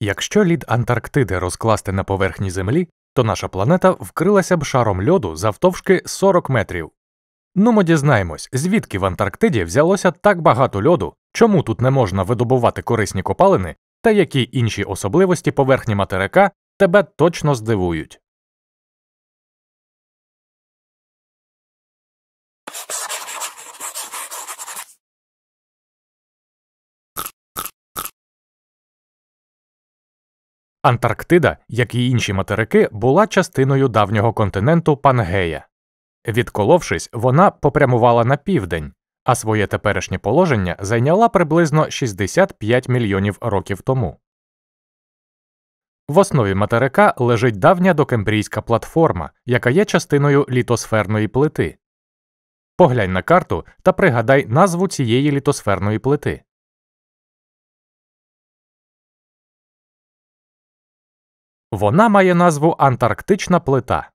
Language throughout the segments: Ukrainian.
Якщо лід Антарктиди розкласти на поверхні Землі, то наша планета вкрилася б шаром льоду завтовшки 40 метрів. Ну ми дізнаємось, звідки в Антарктиді взялося так багато льоду, чому тут не можна видобувати корисні копалини, та які інші особливості поверхні материка тебе точно здивують. Антарктида, як і інші материки, була частиною давнього континенту Пангея. Відколовшись, вона попрямувала на південь, а своє теперішнє положення зайняла приблизно 65 мільйонів років тому. В основі материка лежить давня докембрійська платформа, яка є частиною літосферної плити. Поглянь на карту та пригадай назву цієї літосферної плити. Вона має назву антарктична плита.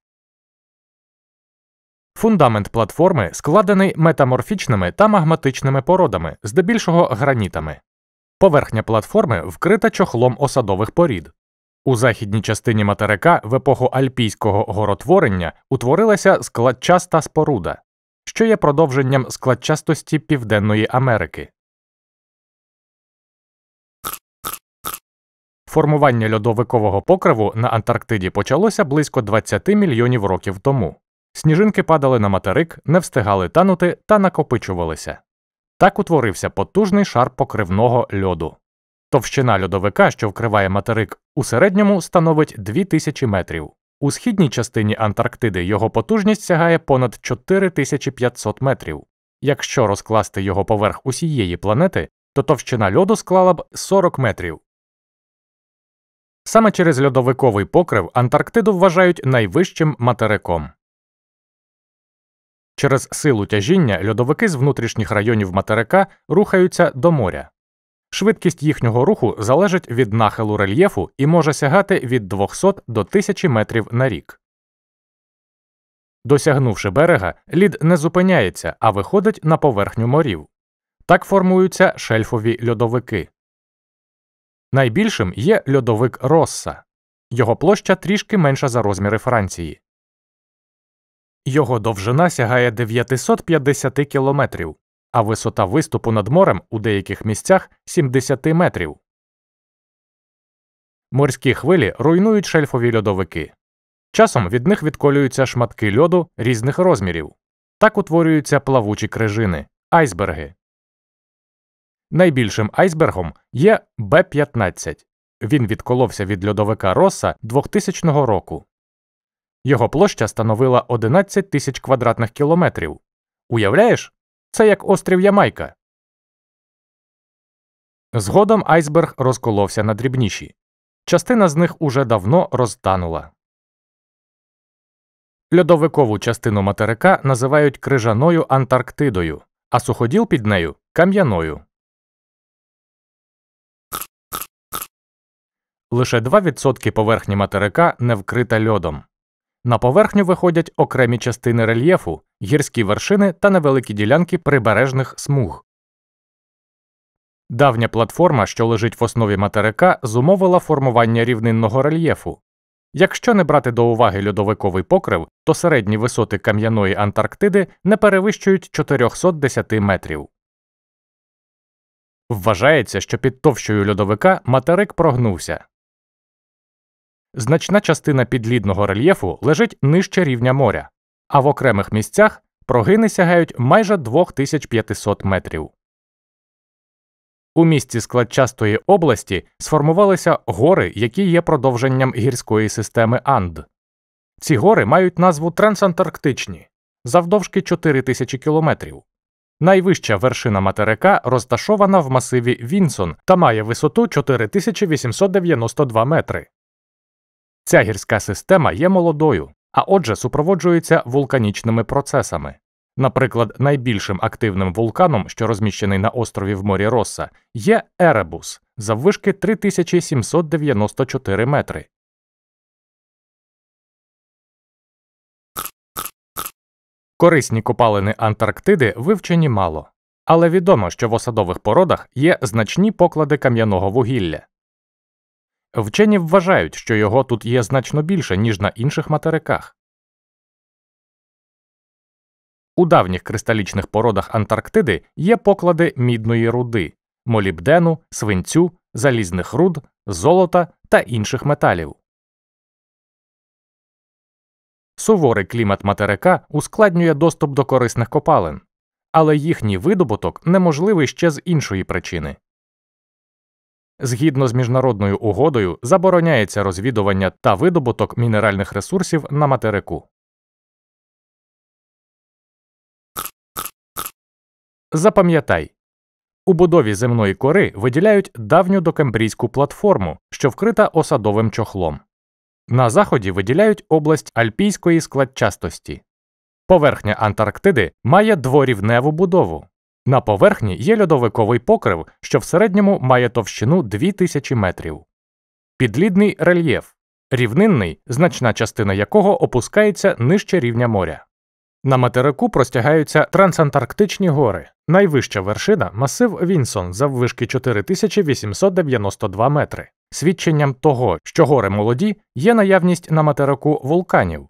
Фундамент платформи складений метаморфічними та магматичними породами, здебільшого гранітами. Поверхня платформи вкрита чохлом осадових порід. У західній частині материка в епоху Альпійського горотворення утворилася складчаста споруда, що є продовженням складчастості Південної Америки. Формування льодовикового покриву на Антарктиді почалося близько 20 мільйонів років тому. Сніжинки падали на материк, не встигали танути та накопичувалися. Так утворився потужний шар покривного льоду. Товщина льодовика, що вкриває материк, у середньому становить 2000 метрів. У східній частині Антарктиди його потужність сягає понад 4500 метрів. Якщо розкласти його поверх усієї планети, то товщина льоду склала б 40 метрів. Саме через льодовиковий покрив Антарктиду вважають найвищим материком. Через силу тяжіння льодовики з внутрішніх районів материка рухаються до моря. Швидкість їхнього руху залежить від нахилу рельєфу і може сягати від 200 до 1000 метрів на рік. Досягнувши берега, лід не зупиняється, а виходить на поверхню морів. Так формуються шельфові льодовики. Найбільшим є льодовик Росса. Його площа трішки менша за розміри Франції. Його довжина сягає 950 кілометрів, а висота виступу над морем у деяких місцях – 70 метрів. Морські хвилі руйнують шельфові льодовики. Часом від них відколюються шматки льоду різних розмірів. Так утворюються плавучі крижини – айсберги. Найбільшим айсбергом є Б-15. Він відколовся від льодовика Росса 2000 року. Його площа становила 11 тисяч квадратних кілометрів. Уявляєш? Це як острів Ямайка. Згодом айсберг розколовся на дрібніші. Частина з них уже давно розтанула. Льодовикову частину материка називають Крижаною Антарктидою, а суходіл під нею – Кам'яною. Лише 2% поверхні материка не вкрита льодом. На поверхню виходять окремі частини рельєфу, гірські вершини та невеликі ділянки прибережних смуг. Давня платформа, що лежить в основі материка, зумовила формування рівнинного рельєфу. Якщо не брати до уваги льодовиковий покрив, то середні висоти Кам'яної Антарктиди не перевищують 410 метрів. Вважається, що під товщою льодовика материк прогнувся. Значна частина підлідного рельєфу лежить нижче рівня моря, а в окремих місцях прогини сягають майже 2500 метрів. У місці складчастої області сформувалися гори, які є продовженням гірської системи Анд. Ці гори мають назву трансантарктичні, завдовжки 4000 кілометрів. Найвища вершина материка розташована в масиві Вінсон та має висоту 4892 метри. Ця гірська система є молодою, а отже супроводжується вулканічними процесами. Наприклад, найбільшим активним вулканом, що розміщений на острові в морі Росса, є Еребус, заввишки 3794 метри. Корисні копалини Антарктиди вивчені мало, але відомо, що в осадових породах є значні поклади кам'яного вугілля. Вчені вважають, що його тут є значно більше, ніж на інших материках. У давніх кристалічних породах Антарктиди є поклади мідної руди, молібдену, свинцю, залізних руд, золота та інших металів. Суворий клімат материка ускладнює доступ до корисних копалин, але їхній видобуток неможливий ще з іншої причини. Згідно з Міжнародною угодою забороняється розвідування та видобуток мінеральних ресурсів на материку. Запам'ятай, у будові земної кори виділяють давню докембрійську платформу, що вкрита осадовим чохлом. На заході виділяють область Альпійської складчастості. Поверхня Антарктиди має дворівневу будову. На поверхні є льодовиковий покрив, що в середньому має товщину 2000 метрів. Підлідний рельєф – рівнинний, значна частина якого опускається нижче рівня моря. На материку простягаються трансантарктичні гори. Найвища вершина – масив Вінсон заввишки 4892 метри. Свідченням того, що гори молоді, є наявність на материку вулканів.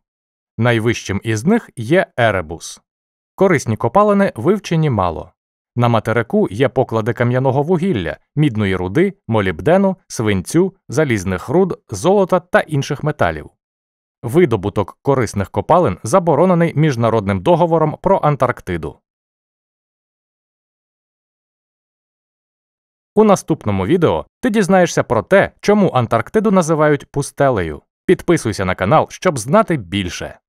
Найвищим із них є Еребус. Корисні копалини вивчені мало. На материку є поклади кам'яного вугілля, мідної руди, молібдену, свинцю, залізних руд, золота та інших металів. Видобуток корисних копалин заборонений Міжнародним договором про Антарктиду. У наступному відео ти дізнаєшся про те, чому Антарктиду називають пустелею. Підписуйся на канал, щоб знати більше.